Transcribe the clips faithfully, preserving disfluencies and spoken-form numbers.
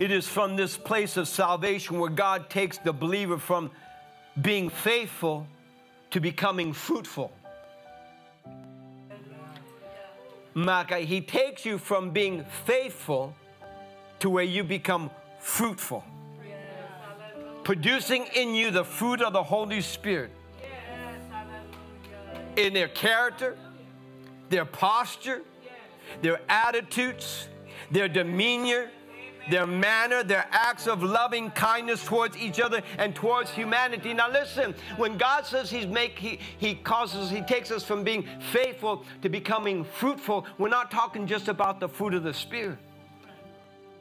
It is from this place of salvation where God takes the believer from being faithful to becoming fruitful. Malachi, he takes you from being faithful to where you become fruitful. Yes. Producing in you the fruit of the Holy Spirit. Yes. In their character, their posture, their attitudes, their demeanor, their manner, their acts of loving kindness towards each other and towards humanity. Now listen, when God says he's make, he, he causes, he takes us from being faithful to becoming fruitful, we're not talking just about the fruit of the Spirit.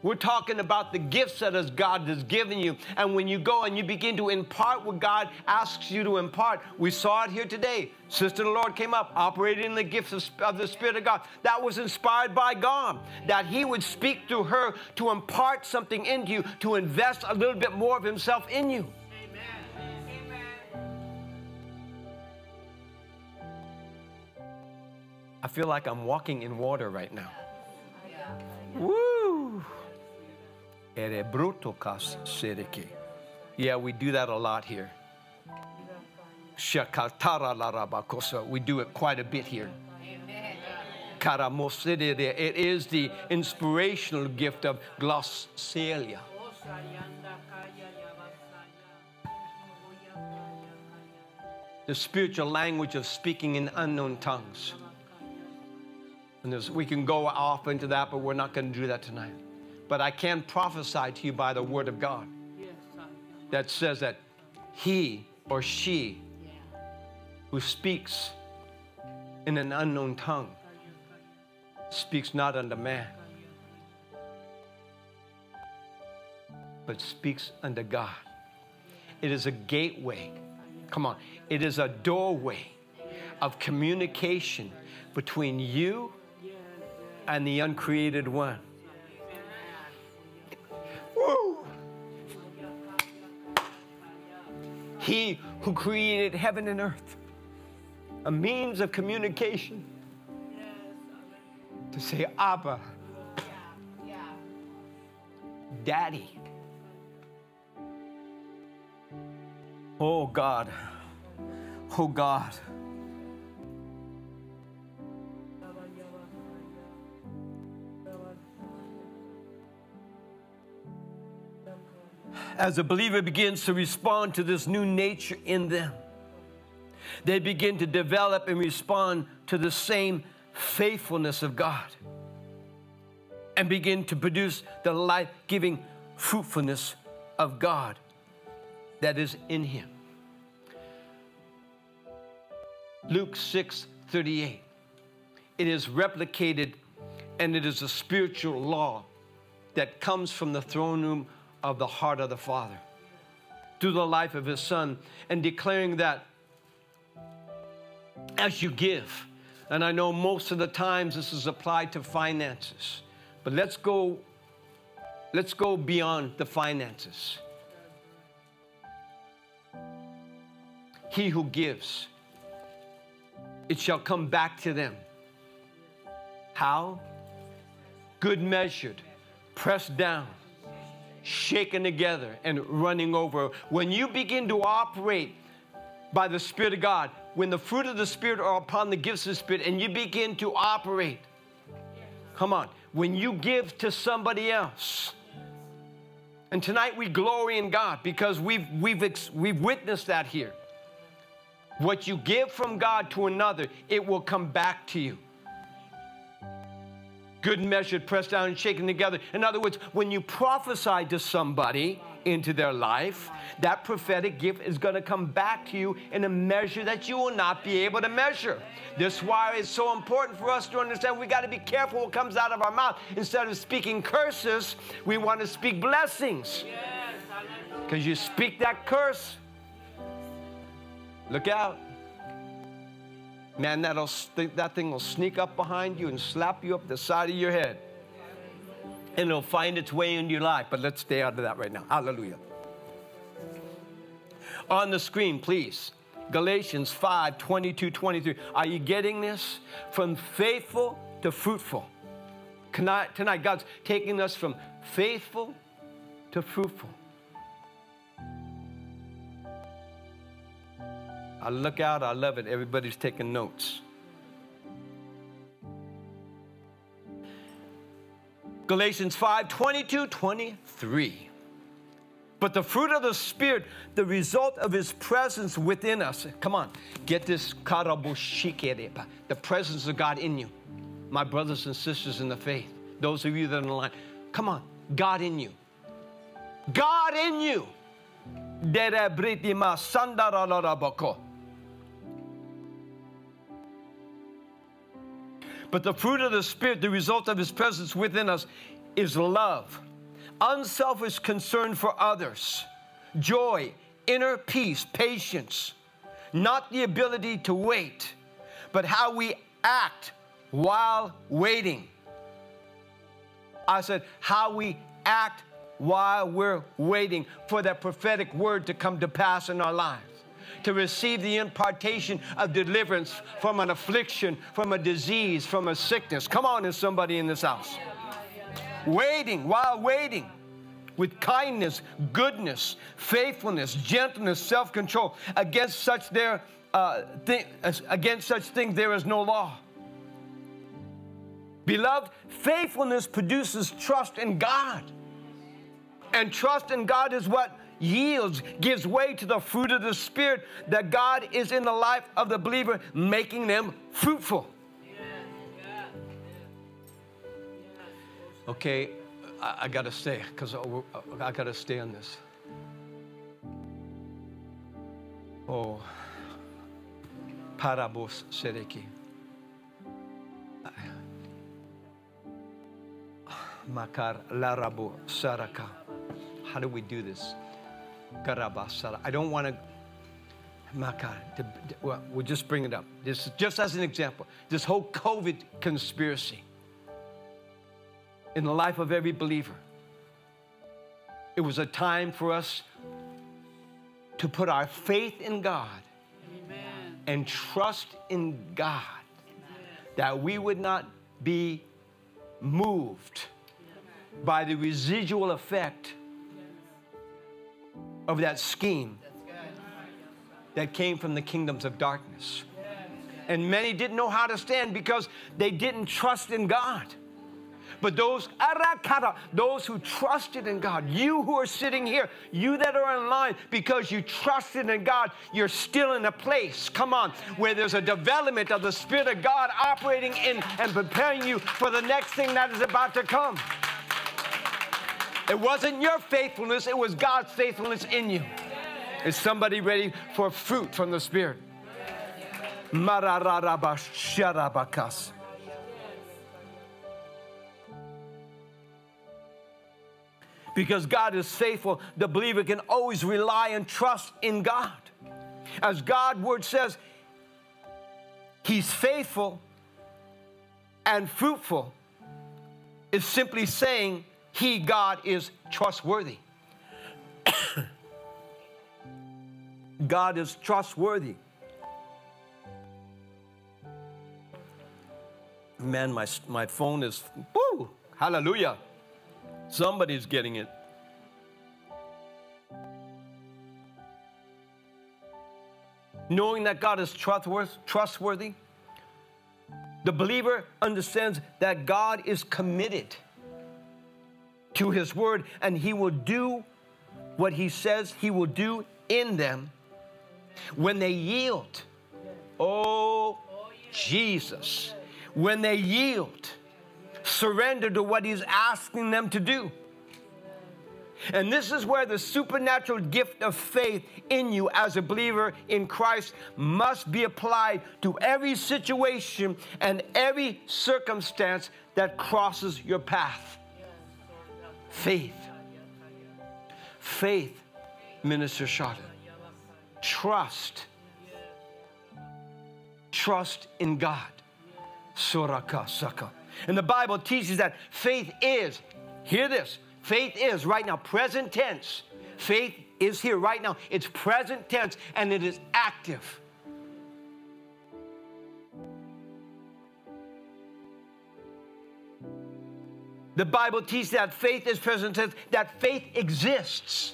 We're talking about the gifts that as God has given you. And when you go and you begin to impart what God asks you to impart, we saw it here today. Sister of the Lord came up, operating in the gifts of, of the Spirit of God. That was inspired by God, that he would speak through her to impart something into you, to invest a little bit more of himself in you. Amen. Amen. I feel like I'm walking in water right now. Woo! Yeah, we do that a lot here. We do it quite a bit here. It is the inspirational gift of glossalia. The spiritual language of speaking in unknown tongues. And we can go off into that, but we're not going to do that tonight. But I can prophesy to you by the word of God that says that he or she who speaks in an unknown tongue speaks not unto man, but speaks unto God. It is a gateway. Come on. It is a doorway of communication between you and the uncreated one. Woo. He who created heaven and earth, a means of communication to say, Abba, Daddy. Oh God, oh God. As a believer begins to respond to this new nature in them, they begin to develop and respond to the same faithfulness of God and begin to produce the life-giving fruitfulness of God that is in him. Luke six thirty-eight. It is replicated, and it is a spiritual law that comes from the throne room of the heart of the Father through the life of his Son, and declaring that as you give, and I know most of the times this is applied to finances, but let's go let's go beyond the finances. He who gives, it shall come back to them. How? Good measured, pressed down, shaken together and running over. When you begin to operate by the Spirit of God, when the fruit of the Spirit are upon the gifts of the Spirit, and you begin to operate, come on, when you give to somebody else. And tonight we glory in God because we've, we've, we've witnessed that here. What you give from God to another, it will come back to you. Good measure, pressed down and shaken together. In other words, when you prophesy to somebody into their life, that prophetic gift is going to come back to you in a measure that you will not be able to measure. This is why it's so important for us to understand we got to be careful what comes out of our mouth. Instead of speaking curses, we want to speak blessings. Because you speak that curse, look out. Man, that'll that thing will sneak up behind you and slap you up the side of your head. And it'll find its way into your life. But let's stay out of that right now. Hallelujah. On the screen, please. Galatians five, twenty-two, twenty-three. Are you getting this? From faithful to fruitful. Tonight, God's taking us from faithful to fruitful. I look out, I love it. Everybody's taking notes. Galatians five, twenty-two, twenty-three. But the fruit of the Spirit, the result of His presence within us. Come on, get this. The presence of God in you. My brothers and sisters in the faith, those of you that are on the line, come on, God in you. God in you. But the fruit of the Spirit, the result of His presence within us, is love, unselfish concern for others, joy, inner peace, patience, not the ability to wait, but how we act while waiting. I said, how we act while we're waiting for that prophetic word to come to pass in our lives, to receive the impartation of deliverance from an affliction, from a disease, from a sickness. Come on, there's somebody in this house. Waiting, while waiting, with kindness, goodness, faithfulness, gentleness, self-control. Against such there, uh, th against such things there is no law. Beloved, faithfulness produces trust in God. And trust in God is what yields, gives way to the fruit of the Spirit, that God is in the life of the believer, making them fruitful. Okay, I, I gotta stay, because I, I gotta stay on this. Oh, parabos sereki. Makar larabo saraka. How do we do this? Garabasara. I don't want to. Makar. Well, we'll just bring it up. This, just as an example, this whole COVID conspiracy in the life of every believer. It was a time for us to put our faith in God. Amen. And trust in God. Amen. That we would not be moved by the residual effect of that scheme that came from the kingdoms of darkness. And many didn't know how to stand because they didn't trust in God. But those, those who trusted in God, you who are sitting here, you that are online, because you trusted in God, you're still in a place, come on, where there's a development of the Spirit of God operating in and preparing you for the next thing that is about to come. It wasn't your faithfulness, it was God's faithfulness in you. Is somebody ready for fruit from the Spirit? Mararabasharabakas. Because God is faithful, the believer can always rely and trust in God. As God's word says, He's faithful and fruitful. It's simply saying He, God, is trustworthy. God is trustworthy. Man, my, my phone is, woo, hallelujah. Somebody's getting it. Knowing that God is trustworthy, the believer understands that God is committed to His word, and He will do what He says He will do in them when they yield. Oh, Jesus. When they yield, surrender to what He's asking them to do. And this is where the supernatural gift of faith in you as a believer in Christ must be applied to every situation and every circumstance that crosses your path. Faith. Faith, Minister Shada. Trust. Trust in God. Soraka Saka. And the Bible teaches that faith is, hear this, faith is right now, present tense. Faith is here right now. It's present tense and it is active. The Bible teaches that faith is present tense, that faith exists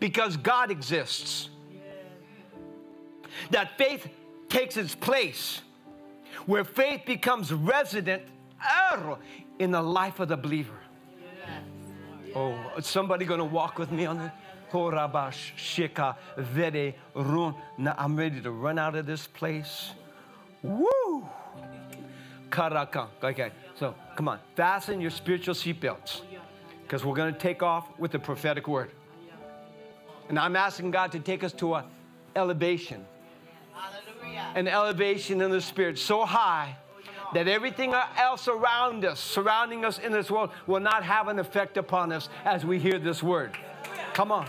because God exists. Yeah. That faith takes its place where faith becomes resident in the life of the believer. Yeah. Oh, is somebody going to walk with me on this? I'm ready to run out of this place. Woo! Karaka. Okay, so come on. Fasten your spiritual seatbelts because we're going to take off with the prophetic word. And I'm asking God to take us to an elevation. Hallelujah. An elevation in the spirit so high that everything else around us, surrounding us in this world, will not have an effect upon us as we hear this word. Come on.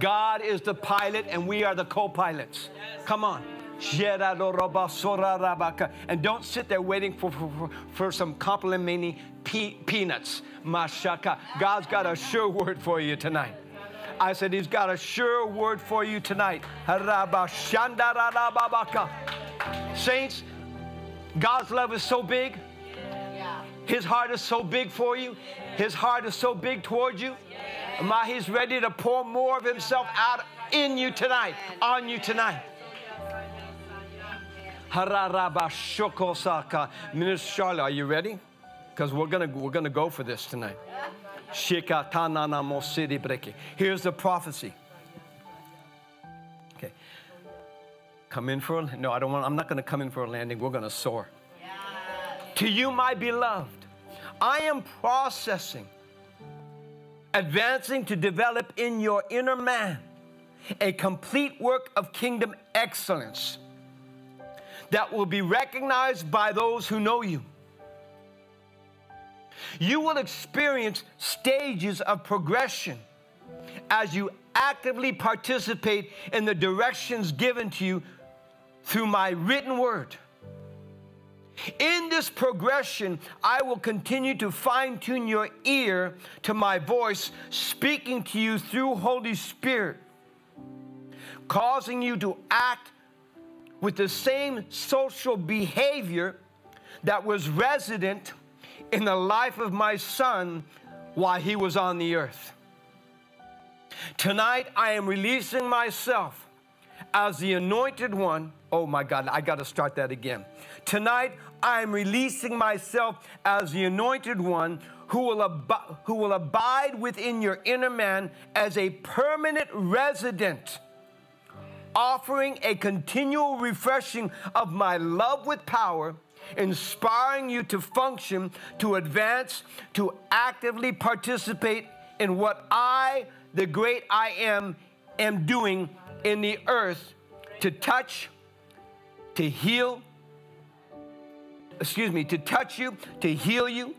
God is the pilot and we are the co-pilots. Come on. And don't sit there waiting for, for, for some complimenting pe peanuts. Mashaka. God's got a sure word for you tonight. I said he's got a sure word for you tonight. Saints, God's love is so big. His heart is so big for you. His heart is so big toward you. Ma, he's ready to pour more of himself out in you tonight, on you tonight. Minister Charlotte, are you ready? Because we're gonna we're gonna go for this tonight. Here's the prophecy. Okay. Come in for a no, I don't want I'm not gonna come in for a landing. We're gonna soar. Yeah. To you, my beloved, I am processing, advancing to develop in your inner man a complete work of kingdom excellence that will be recognized by those who know you. You will experience stages of progression as you actively participate in the directions given to you through my written word. In this progression, I will continue to fine-tune your ear to my voice, speaking to you through Holy Spirit, causing you to act with the same social behavior that was resident in the life of my son while he was on the earth. Tonight, I am releasing myself as the anointed one. Oh my God, I got to start that again. Tonight, I am releasing myself as the anointed one who will, ab who will abide within your inner man as a permanent resident, offering a continual refreshing of my love with power, inspiring you to function, to advance, to actively participate in what I, the great I am, am doing in the earth to touch, to heal, excuse me, to touch you, to heal you,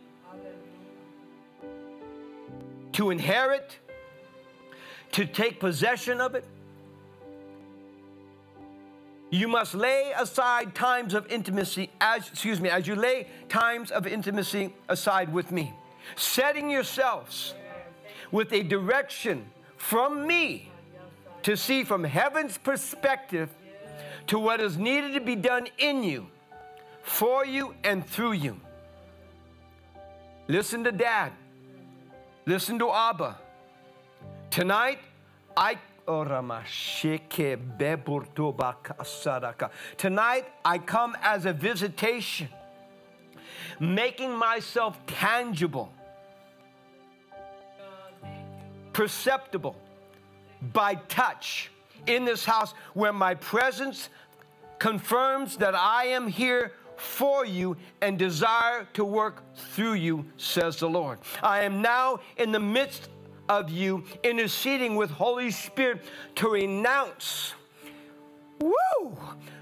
to inherit, to take possession of it. You must lay aside times of intimacy, as, excuse me, as you lay times of intimacy aside with me, setting yourselves with a direction from me to see from heaven's perspective to what is needed to be done in you, for you, and through you. Listen to Dad. Listen to Abba. Tonight, I... Tonight, I come as a visitation, making myself tangible, perceptible by touch in this house where my presence confirms that I am here for you and desire to work through you, says the Lord. I am now in the midst of you, interceding with Holy Spirit to renounce, woo,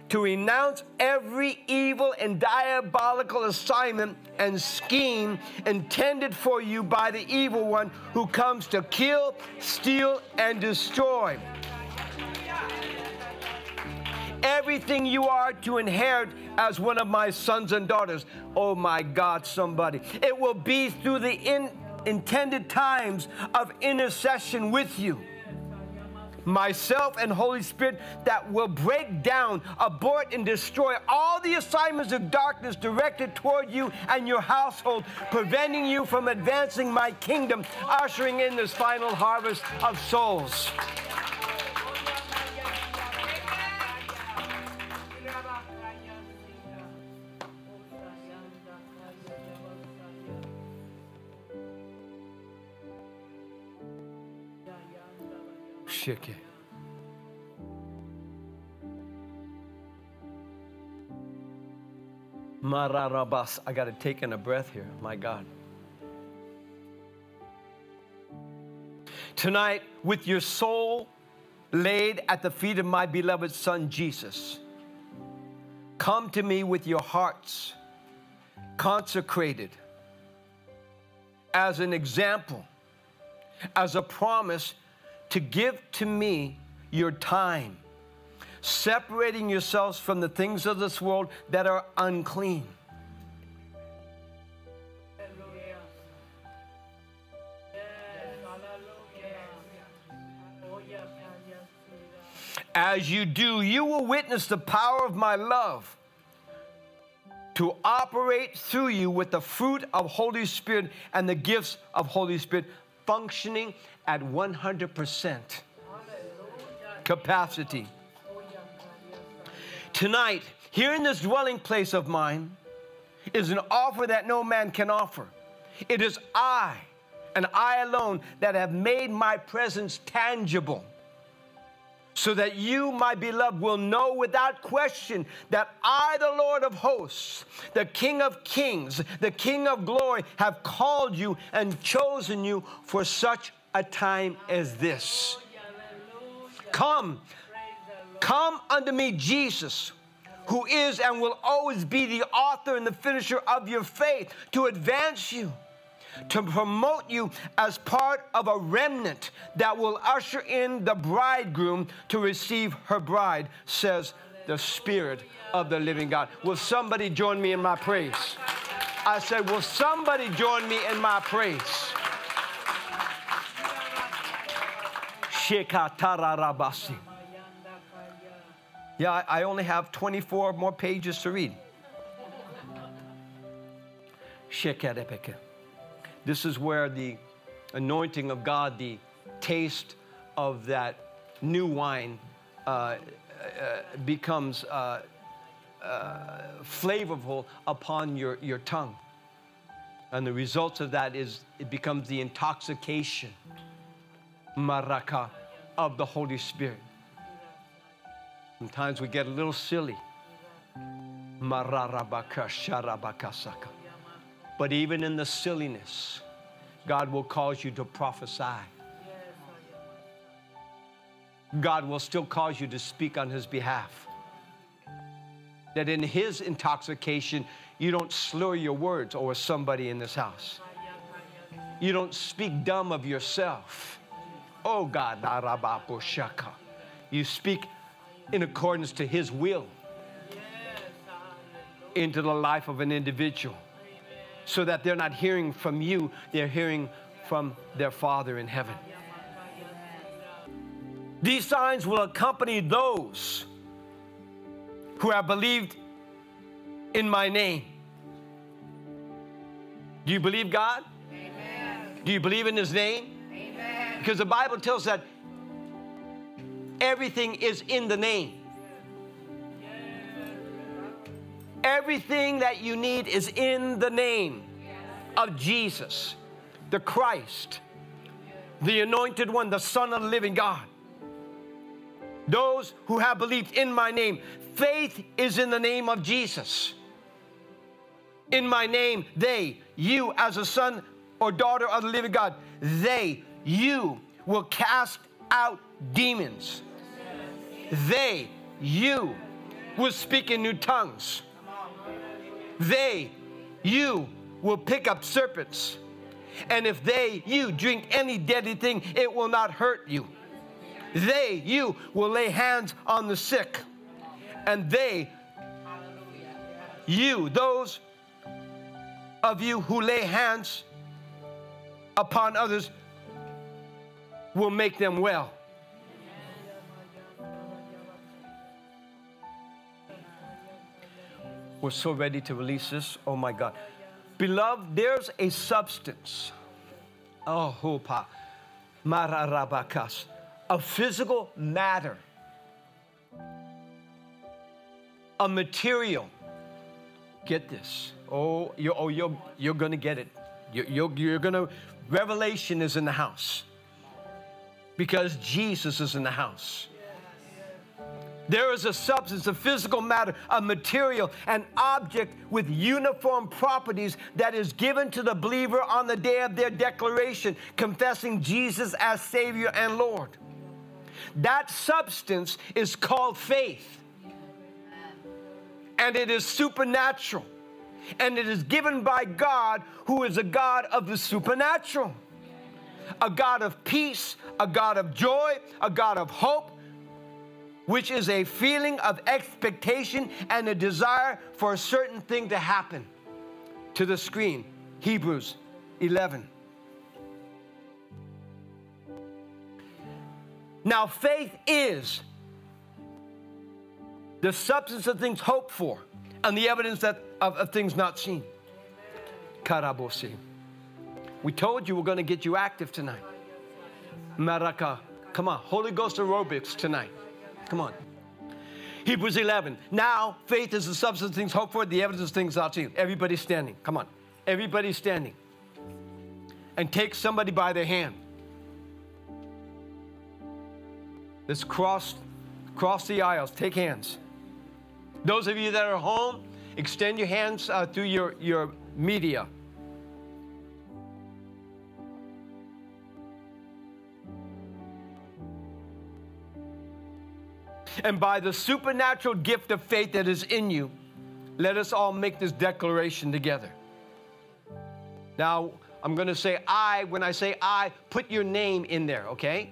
to renounce every evil and diabolical assignment and scheme intended for you by the evil one who comes to kill, steal, and destroy. Everything you are to inherit as one of my sons and daughters. Oh my God, somebody. It will be through the in intended times of intercession with you myself, and Holy Spirit that will break down, abort, and destroy all the assignments of darkness directed toward you and your household, preventing you from advancing my kingdom, ushering in this final harvest of souls. Shake it. Mararabas. I got to take in a breath here. My God. Tonight, with your soul laid at the feet of my beloved Son, Jesus, come to me with your hearts consecrated as an example, as a promise to give to me your time, separating yourselves from the things of this world that are unclean. As you do, you will witness the power of my love to operate through you with the fruit of Holy Spirit and the gifts of Holy Spirit functioning at one hundred percent capacity. Tonight, here in this dwelling place of mine, is an offer that no man can offer. It is I, and I alone, that have made my presence tangible, so that you, my beloved, will know without question that I, the Lord of hosts, the King of kings, the King of glory, have called you and chosen you for such a time as this. Come, come unto me, Jesus, who is and will always be the author and the finisher of your faith, to advance you, to promote you as part of a remnant that will usher in the bridegroom to receive her bride, says the Spirit of the living God. Will somebody join me in my praise? I said, will somebody join me in my praise? Yeah, I only have twenty-four more pages to read. This is where the anointing of God, the taste of that new wine, uh, uh, becomes uh, uh, flavorful upon your, your tongue. And the result of that is it becomes the intoxication, maraka, of the Holy Spirit. Sometimes we get a little silly. Mararabaka sharabakasaka. But even in the silliness, God will cause you to prophesy. God will still cause you to speak on his behalf. That in his intoxication, you don't slur your words over somebody in this house. You don't speak dumb of yourself. Oh God, you speak in accordance to his will into the life of an individual, so that they're not hearing from you, they're hearing from their Father in heaven. These signs will accompany those who have believed in my name. Do you believe God? Amen. Do you believe in his name? Amen. Because the Bible tells that everything is in the name. Everything that you need is in the name of Jesus, the Christ, the Anointed One, the Son of the living God. Those who have believed in my name, faith is in the name of Jesus. In my name, they, you as a son or daughter of the living God, they, you will cast out demons. They, you will speak in new tongues. They, you, will pick up serpents. And if they, you, drink any deadly thing, it will not hurt you. They, you, will lay hands on the sick. And they, you, those of you who lay hands upon others, will make them well. We're so ready to release this. Oh, my God. Beloved, there's a substance. Oh, hopa. Mararabakas. A physical matter. A material. Get this. Oh, you're, oh, you're, you're going to get it. You're, you're, you're going to. Revelation is in the house. Because Jesus is in the house. There is a substance, a physical matter, a material, an object with uniform properties that is given to the believer on the day of their declaration, confessing Jesus as Savior and Lord. That substance is called faith. And it is supernatural. And it is given by God, who is a God of the supernatural. A God of peace, a God of joy, a God of hope, which is a feeling of expectation and a desire for a certain thing to happen. To the screen, Hebrews eleven. Now faith is the substance of things hoped for and the evidence that of, of things not seen. Karabosi. We told you we're going to get you active tonight. Maraka. Come on, Holy Ghost aerobics tonight. Come on. Hebrews eleven. Now, faith is the substance of things hoped for, the evidence of things not seen. Everybody's standing. Come on. Everybody's standing. And take somebody by their hand. Let's cross, cross the aisles. Take hands. Those of you that are home, extend your hands uh, through your, your media. And by the supernatural gift of faith that is in you, let us all make this declaration together. Now, I'm going to say I. When I say I, put your name in there, okay?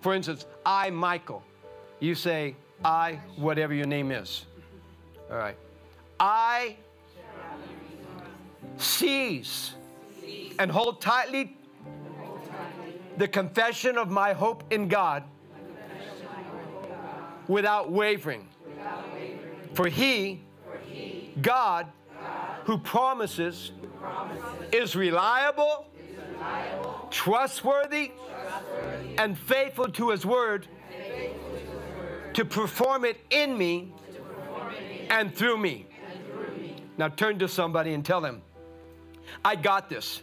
For instance, I, Michael. You say I, whatever your name is. All right. I seize and hold tightly the confession of my hope in God. Without wavering. Without wavering. For he, For he God, God who, promises, who promises, is reliable, is reliable trustworthy, trustworthy, and faithful to his word, faithful to, his word to, perform it in me, to perform it in and through me. And through me. Now turn to somebody and tell them, I got this.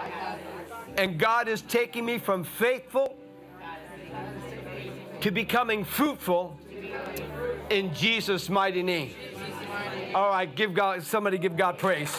I got this. And God is taking me from faithful to becoming fruitful in Jesus' mighty name. All right, give God, somebody give God praise.